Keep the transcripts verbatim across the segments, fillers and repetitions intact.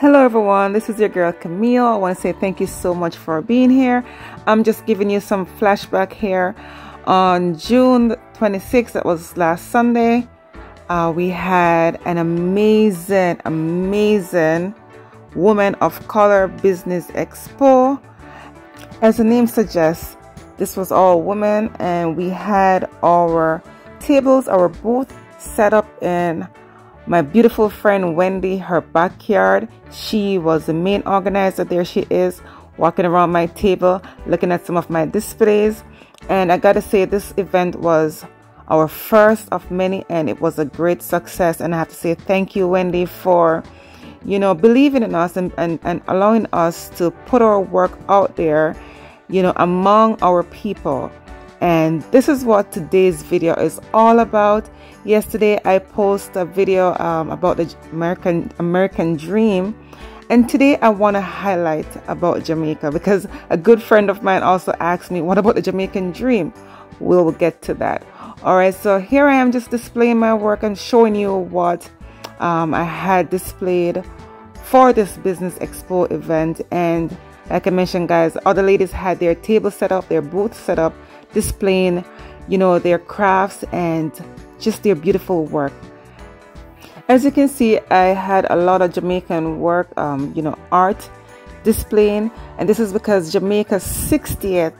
Hello everyone, this is your girl Camile. I want to say thank you so much for being here. I'm just giving you some flashback here. On June twenty-sixth, that was last Sunday, uh, we had an amazing, amazing Women of Color Business Expo. As the name suggests, this was all women, and we had our tables, our booth set up in my beautiful friend Wendy, her backyard. She was the main organizer. There she is, walking around my table, looking at some of my displays. And I gotta say, this event was our first of many, and it was a great success. And I have to say thank you, Wendy, for, you know, believing in us and, and, and allowing us to put our work out there, you know, among our people. And this is what today's video is all about. Yesterday I posted a video um, about the American American dream, and today I want to highlight about Jamaica, because a good friend of mine also asked me, what about the Jamaican dream? We'll get to that. Alright, so here I am just displaying my work and showing you what um, I had displayed for this business expo event. And like I mentioned, guys, other ladies had their table set up, their booth set up, displaying, you know, their crafts and just their beautiful work. As you can see, I had a lot of Jamaican work, um, you know, art displaying, and this is because Jamaica's sixtieth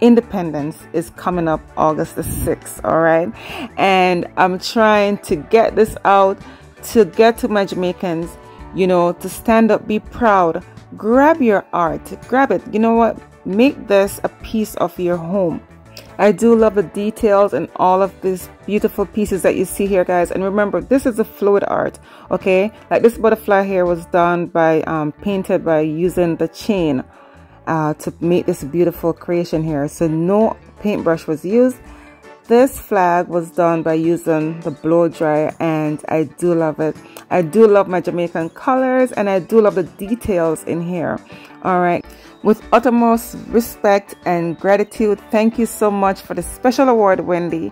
independence is coming up August the sixth, all right? And I'm trying to get this out, to get to my Jamaicans, you know, to stand up, be proud, grab your art, grab it, you know what? Make this a piece of your home. I do love the details and all of these beautiful pieces that you see here, guys. And remember, this is a fluid art, okay? Like this butterfly here was done by, um, painted by using the chain uh, to make this beautiful creation here. So no paintbrush was used. This flag was done by using the blow dryer, and I do love it. I do love my Jamaican colors, and I do love the details in here. All right. With uttermost respect and gratitude, thank you so much for the special award, Wendy.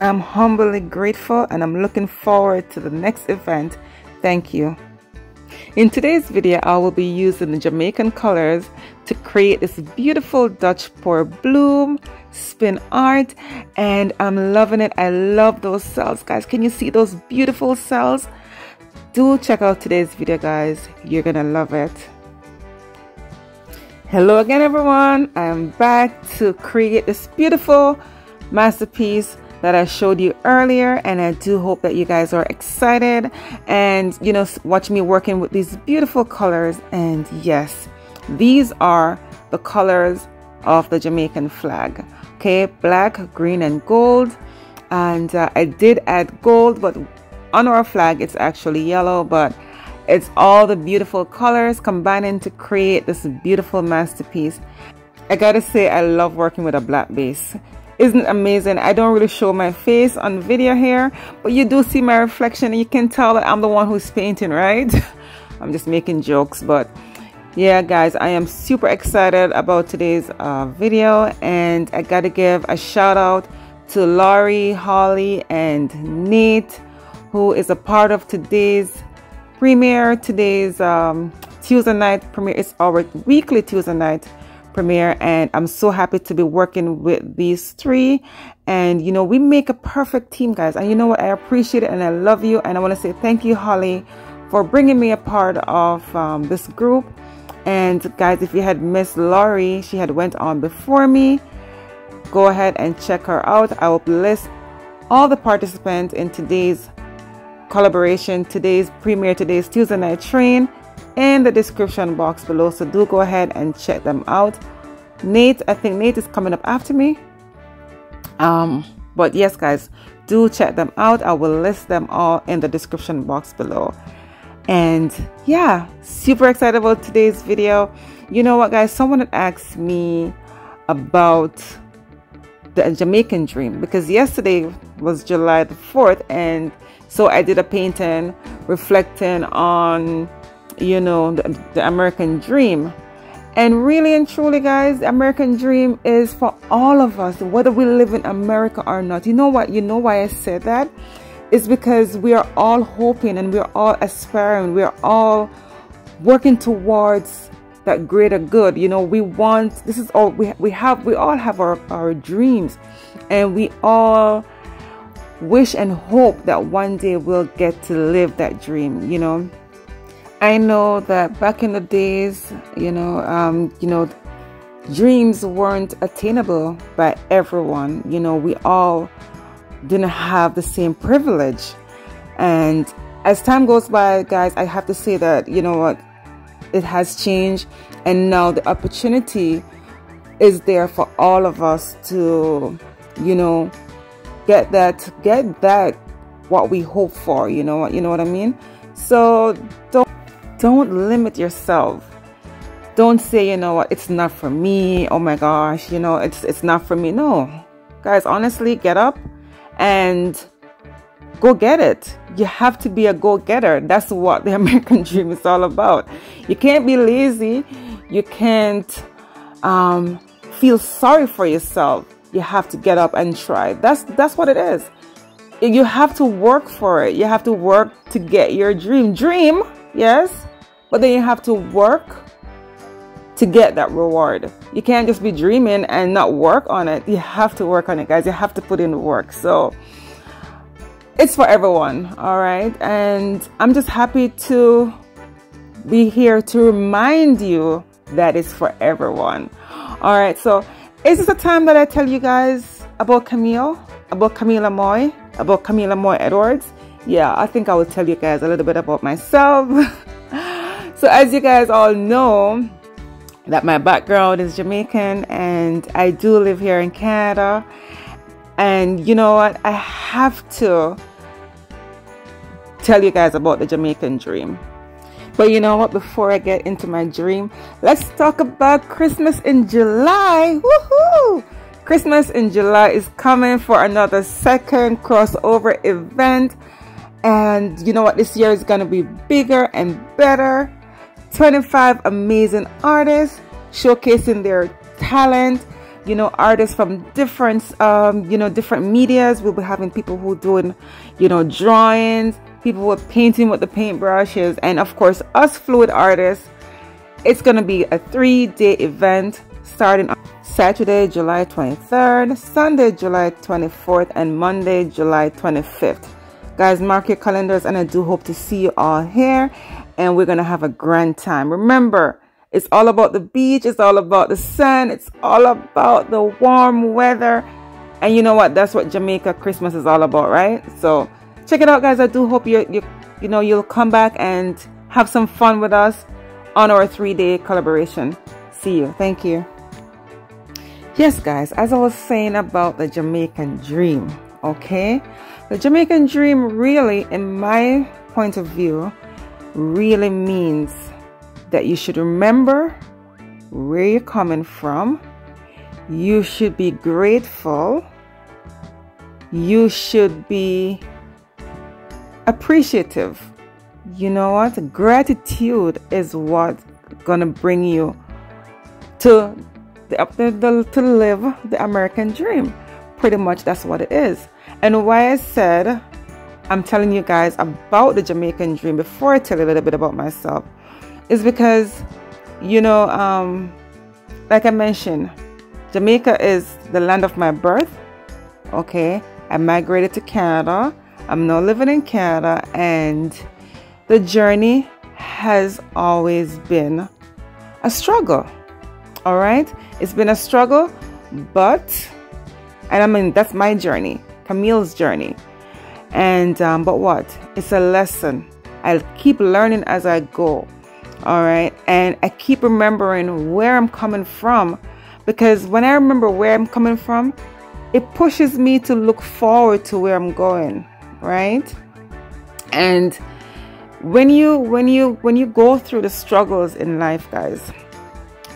I'm humbly grateful, and I'm looking forward to the next event. Thank you. In today's video, I will be using the Jamaican colors to create this beautiful Dutch pour bloom spin art, and I'm loving it. I love those cells, guys. Can you see those beautiful cells? Do check out today's video, guys. You're gonna love it. Hello again, everyone. I am back to create this beautiful masterpiece that I showed you earlier, and I do hope that you guys are excited and, you know, watch me working with these beautiful colors. And yes, these are the colors of the Jamaican flag, okay? Black, green, and gold. And uh, I did add gold, but on our flag it's actually yellow, but it's all the beautiful colors combining to create this beautiful masterpiece. I gotta say, I love working with a black base. Isn't it amazing? I don't really show my face on video here, but you do see my reflection, and you can tell that I'm the one who's painting, right? I'm just making jokes, but yeah, guys, I am super excited about today's uh, video, and I gotta give a shout out to Lori, Holly, and Nate, who is a part of today's premiere, today's um, Tuesday night premiere. It's our weekly Tuesday night premiere, and I'm so happy to be working with these three. And you know, we make a perfect team, guys. And you know what? I appreciate it, and I love you, and I want to say thank you, Holly, for bringing me a part of um, this group. And guys, if you had missed Lori, she had went on before me. Go ahead and check her out. I will list all the participants in today's collaboration, today's premiere, today's Tuesday night train in the description box below. So do go ahead and check them out. Nate, I think Nate is coming up after me. Um, but yes, guys, do check them out. I will list them all in the description box below. And yeah, super excited about today's video. You know what, guys, someone had asked me about the Jamaican dream, because yesterday was July the fourth, and so I did a painting reflecting on, you know, the, the American dream. And really and truly, guys, the American dream is for all of us, whether we live in America or not. You know what? You know why I said that? It's because we are all hoping, and we're all aspiring, we're all working towards that greater good. You know, we want, this is all we, we have, we all have our, our dreams, and we all wish and hope that one day we'll get to live that dream. You know, I know that back in the days, you know, um, you know, dreams weren't attainable by everyone. You know, we all didn't have the same privilege. And as time goes by, guys, I have to say that, you know what, it has changed, and now the opportunity is there for all of us to, you know, get that, get that what we hope for. You know what, you know what I mean? So don't don't limit yourself. Don't say, you know what, it's not for me. Oh my gosh, you know, it's it's not for me. No, guys, honestly, get up and go get it. You have to be a go-getter. That's what the American dream is all about. You can't be lazy. You can't um, feel sorry for yourself. You have to get up and try. That's that's what it is. You have to work for it. You have to work to get your dream. Dream, yes, but then you have to work to get that reward. You can't just be dreaming and not work on it. You have to work on it, guys. You have to put in the work. So it's for everyone, all right? And I'm just happy to be here to remind you that it's for everyone. All right, so is this the time that I tell you guys about Camile, about Camile Amoy, about Camile Amoy Edwards? Yeah, I think I will tell you guys a little bit about myself. So as you guys all know, that my background is Jamaican, and I do live here in Canada. And you know what, I have to tell you guys about the Jamaican dream. But you know what, before I get into my dream, let's talk about Christmas in July. Woohoo! Christmas in July is coming for another second crossover event. And you know what, this year is going to be bigger and better. twenty-five amazing artists showcasing their talent. You know, artists from different, um, you know, different medias. We'll be having people who are doing, you know, drawings, people who are painting with the paintbrushes, and of course, us fluid artists. It's going to be a three-day event starting on Saturday, July twenty-third, Sunday, July twenty-fourth, and Monday, July twenty-fifth. Guys, mark your calendars, and I do hope to see you all here, and we're going to have a grand time. Remember, it's all about the beach. It's all about the sun. It's all about the warm weather. And you know what? That's what Jamaica Christmas is all about, right? So check it out, guys. I do hope you, you, you know, you'll come back and have some fun with us on our three-day collaboration. See you. Thank you. Yes, guys, as I was saying about the Jamaican dream, okay? The Jamaican dream really, in my point of view, really means that you should remember where you're coming from. You should be grateful. You should be appreciative. You know what? Gratitude is what's gonna bring you to the, the, the to live the American dream. Pretty much that's what it is. And why I said I'm telling you guys about the Jamaican dream before I tell you a little bit about myself is because, you know, um, like I mentioned, Jamaica is the land of my birth, okay? I migrated to Canada. I'm now living in Canada, and the journey has always been a struggle, all right? It's been a struggle, but, and I mean, that's my journey, Camile's journey, and, um, but what? It's a lesson. I'll keep learning as I go. All right, and I keep remembering where I'm coming from, because when I remember where I'm coming from, it pushes me to look forward to where I'm going, right? And when you when you when you go through the struggles in life, guys,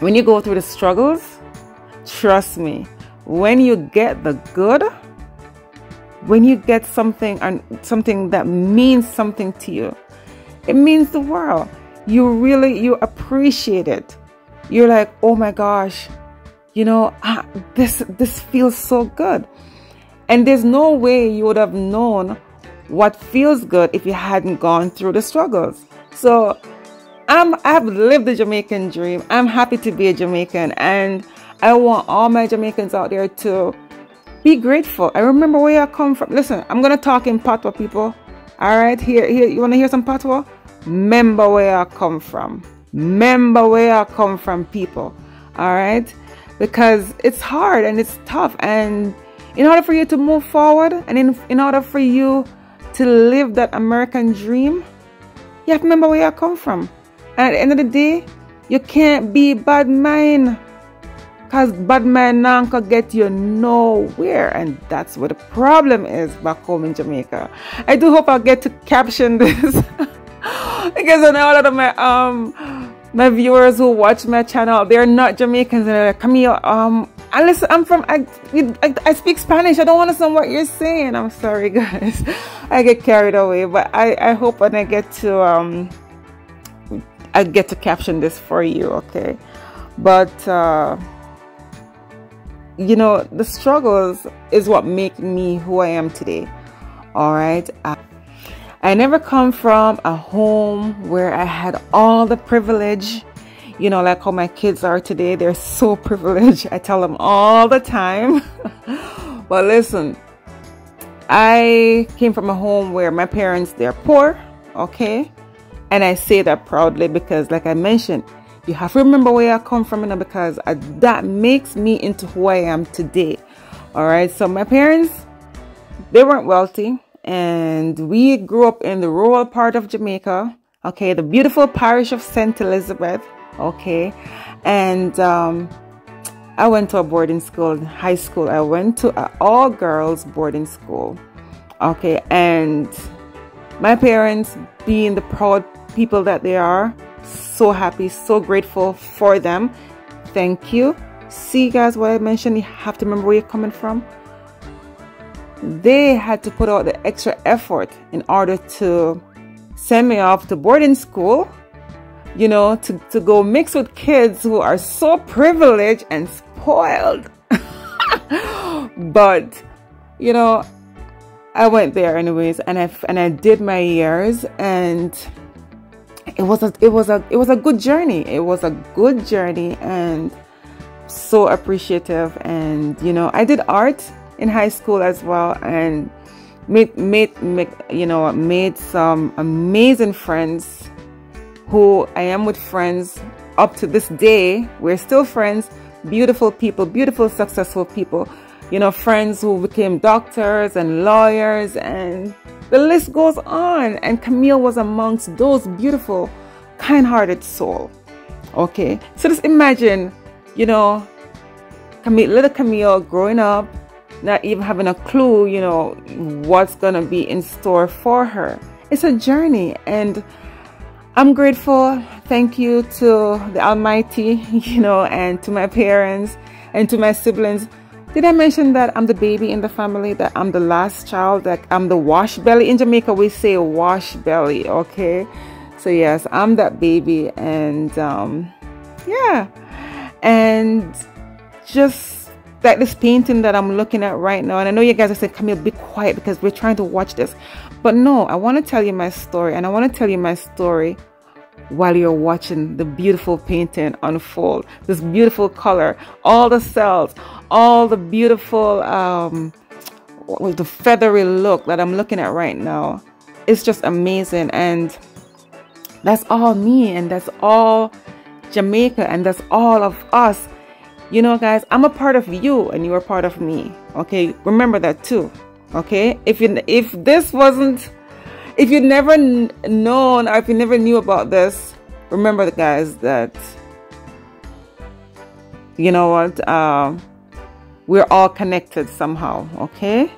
when you go through the struggles, trust me, when you get the good, when you get something and something that means something to you, it means the world. You really, you appreciate it. You're like, oh my gosh, you know, ah, this, this feels so good. And there's no way you would have known what feels good if you hadn't gone through the struggles. So I'm, I've lived the Jamaican dream. I'm happy to be a Jamaican, and I want all my Jamaicans out there to be grateful. I remember where I come from. Listen, I'm going to talk in Patois, people. All right, here, here, you want to hear some Patois? Remember where I come from. Remember where I come from, people. All right? Because it's hard and it's tough. And in order for you to move forward, and in, in order for you to live that American dream, you have to remember where you come from. And at the end of the day, you can't be bad mind, because bad mind now can get you nowhere. And that's where the problem is back home in Jamaica. I do hope I'll get to caption this. Because I know a lot of my um my viewers who watch my channel, they're not Jamaicans, and they're like, Camille, um unless I'm from, I, I, I speak Spanish, I don't understand what you're saying. I'm sorry, guys, I get carried away. But I, I hope when I get to um I get to caption this for you, okay? But uh, you know, the struggles is what make me who I am today. All right, I I never come from a home where I had all the privilege, you know, like how my kids are today. They're so privileged. I tell them all the time. But listen, I came from a home where my parents, they're poor, okay? And I say that proudly because, like I mentioned, you have to remember where I come from, you know, because I, that makes me into who I am today. All right, so my parents, they weren't wealthy. And we grew up in the rural part of Jamaica, okay, the beautiful parish of Saint Elizabeth, okay. And um, I went to a boarding school, high school. I went to an all-girls boarding school, okay. And my parents, being the proud people that they are, so happy, so grateful for them. Thank you. See, guys, what I mentioned, you have to remember where you're coming from. They had to put out the extra effort in order to send me off to boarding school, you know, to, to go mix with kids who are so privileged and spoiled. But, you know, I went there anyways, and I, and I did my years, and it was a, it was a, it was a good journey. It was a good journey, and so appreciative. And, you know, I did art in high school as well, and made, made, made, you know, made some amazing friends who I am with friends up to this day. We're still friends, beautiful people, beautiful, successful people, you know, friends who became doctors and lawyers, and the list goes on. And Camille was amongst those beautiful, kind-hearted soul. Okay, so just imagine, you know, Camille, little Camille growing up, not even having a clue, you know, what's gonna be in store for her. It's a journey, and I'm grateful. Thank you to the Almighty, you know, and to my parents and to my siblings. Did I mention that I'm the baby in the family, that I'm the last child, that I'm the wash belly? In Jamaica, we say wash belly, okay? So yes, I'm that baby, and um, yeah. And just like this painting that I'm looking at right now, and I know you guys are saying, Camille, be quiet because we're trying to watch this. But no, I want to tell you my story, and I want to tell you my story while you're watching the beautiful painting unfold. This beautiful color, all the cells, all the beautiful um with the feathery look that I'm looking at right now. It's just amazing, and that's all me, and that's all Jamaica, and that's all of us. You know, guys, I'm a part of you, and you are part of me. Okay, remember that too. Okay, if you if this wasn't, if you never known, or if you never knew about this, remember, the guys, that you know what, uh, we're all connected somehow. Okay,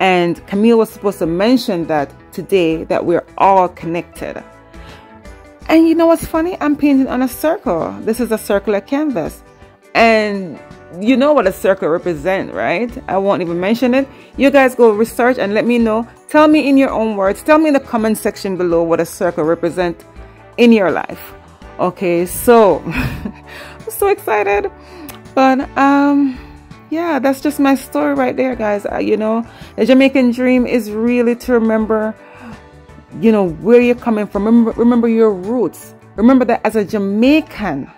and Camille was supposed to mention that today, that we're all connected. And you know what's funny? I'm painting on a circle. This is a circular canvas. And you know what a circle represents, right? I won't even mention it. You guys go research and let me know. Tell me in your own words. Tell me in the comment section below what a circle represents in your life. Okay, so I'm so excited. But um, yeah, that's just my story right there, guys. Uh, you know, the Jamaican dream is really to remember, you know, where you're coming from. Remember, remember your roots. Remember that as a Jamaican,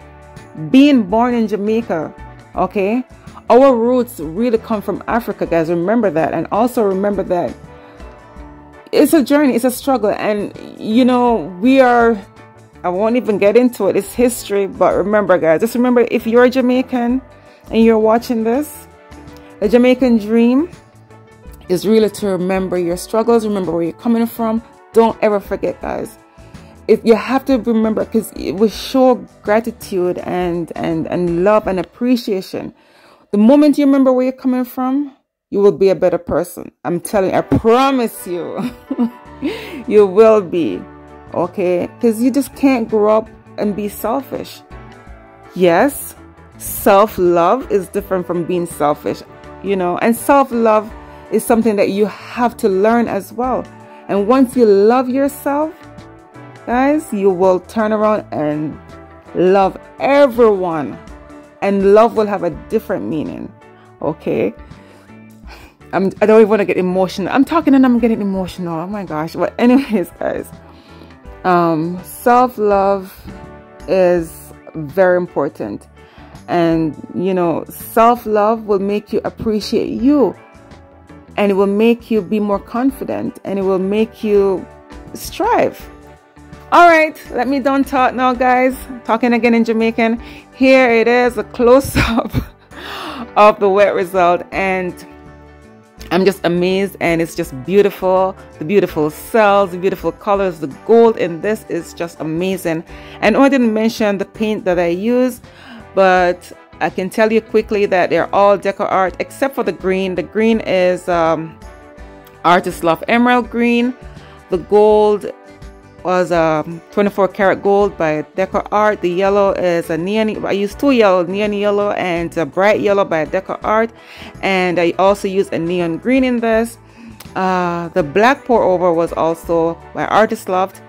being born in Jamaica, okay, our roots really come from Africa, guys. Remember that. And also remember that it's a journey, it's a struggle. And, you know, we are, I won't even get into it, it's history. But remember, guys, just remember, if you're a Jamaican and you're watching this, the Jamaican dream is really to remember your struggles, remember where you're coming from. Don't ever forget, guys. If you have to remember, because it will show gratitude and, and, and love and appreciation. The moment you remember where you're coming from, you will be a better person. I'm telling you, I promise you, you will be, okay? Because you just can't grow up and be selfish. Yes, self-love is different from being selfish, you know, and self-love is something that you have to learn as well. And once you love yourself, guys, you will turn around and love everyone. And love will have a different meaning, okay? I'm, I don't even want to get emotional. I'm talking and I'm getting emotional. Oh my gosh. But anyways, guys, um, self-love is very important. And, you know, self-love will make you appreciate you. And it will make you be more confident. And it will make you strive. All right, let me don't talk now, guys. Talking again in Jamaican. Here it is, a close-up of the wet result. And I'm just amazed, and it's just beautiful. The beautiful cells, the beautiful colors, the gold in this is just amazing. And I didn't mention the paint that I use, but I can tell you quickly that they're all DecoArt except for the green. The green is um, Artist Loft Emerald Green. The gold was um, twenty-four karat gold by DecoArt. The yellow is a neon. I use two yellow, neon yellow and a bright yellow by DecoArt. And I also use a neon green in this. Uh, the black pour over was also by Artist Loft.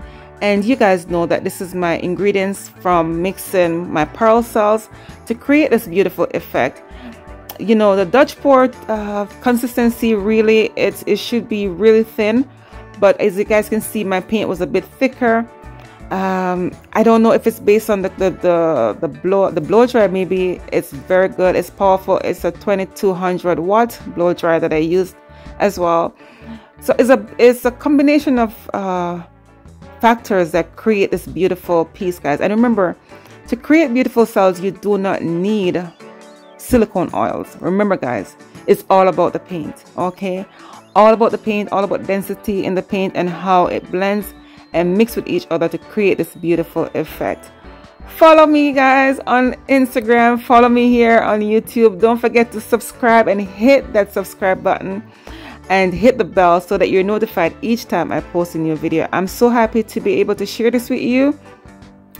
And you guys know that this is my ingredients from mixing my pearl cells to create this beautiful effect. You know, the Dutch pour uh, consistency, really, it's, it should be really thin. But as you guys can see, my paint was a bit thicker. Um, I don't know if it's based on the, the, the, the, blow, the blow dryer. Maybe it's very good. It's powerful. It's a twenty-two hundred watt blow dryer that I used as well. So it's a, it's a combination of... Uh, factors that create this beautiful piece, guys. And remember, to create beautiful cells, you do not need silicone oils. Remember, guys, it's all about the paint, okay? All about the paint, all about density in the paint and how it blends and mix with each other to create this beautiful effect. Follow me, guys, on Instagram. Follow me here on YouTube. Don't forget to subscribe and hit that subscribe button. And hit the bell so that you're notified each time I post a new video. I'm so happy to be able to share this with you.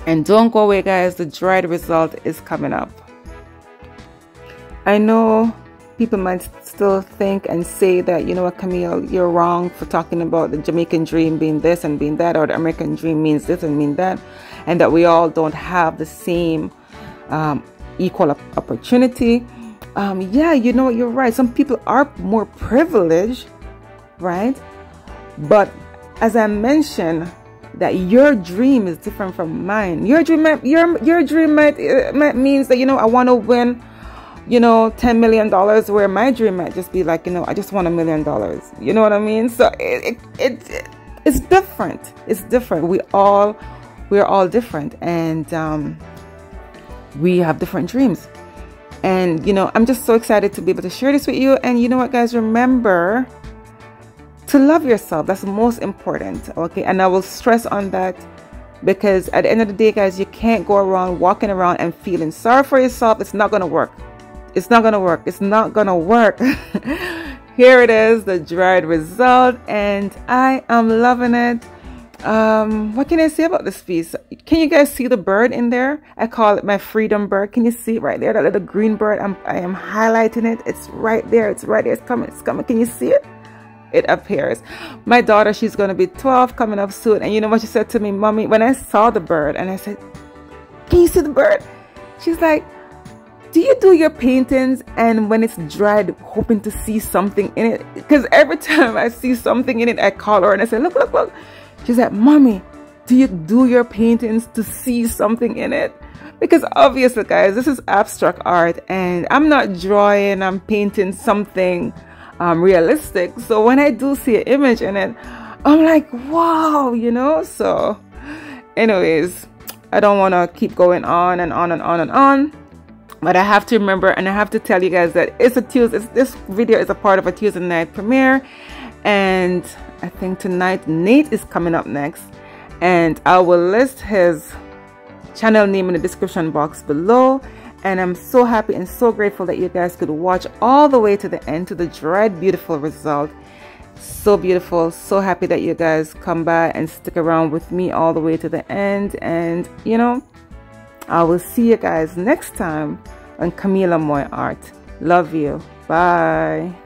And don't go away, guys. The dried result is coming up. I know people might still think and say that, you know what, Camille, you're wrong for talking about the Jamaican dream being this and being that, or the American dream means this and mean that, and that we all don't have the same um, equal opportunity. Um, yeah, you know, you're right. Some people are more privileged, right? But as I mentioned, that your dream is different from mine. Your dream might, your, your dream might, uh, might means that, you know, I want to win, you know, ten million dollars, where my dream might just be like, you know, I just want a million dollars. You know what I mean? So it, it, it, it's different. It's different. We all, we're all different. And um, we have different dreams. And, you know, I'm just so excited to be able to share this with you. And you know what, guys, remember to love yourself. That's most important, okay? And I will stress on that, because at the end of the day, guys, you can't go around walking around and feeling sorry for yourself. It's not going to work. It's not going to work. It's not going to work. Here it is, the dried result. And I am loving it. Um, what can I say about this piece? Can you guys see the bird in there? I call it my freedom bird. Can you see it right there? That little green bird. I'm, I am highlighting it. It's right there. It's right there. It's coming. It's coming. Can you see it? It appears. My daughter, she's going to be twelve coming up soon. And you know what she said to me? Mommy, when I saw the bird and I said, can you see the bird? She's like, do you do your paintings and when it's dried, hoping to see something in it? Because every time I see something in it, I call her and I say, look, look, look. She's like, Mommy, do you do your paintings to see something in it? Because obviously, guys, this is abstract art and I'm not drawing, I'm painting something um, realistic. So when I do see an image in it, I'm like, wow, you know? So anyways, I don't want to keep going on and on and on and on. But I have to remember and I have to tell you guys that it's a Tuesday. It's, this video is a part of a Tuesday night premiere. And I think tonight Nate is coming up next. And I will list his channel name in the description box below, and I'm so happy and so grateful that you guys could watch all the way to the end to the dried beautiful result. So beautiful, so happy that you guys come by and stick around with me all the way to the end. And you know, I will see you guys next time on Camile Amoy Art. Love you, bye.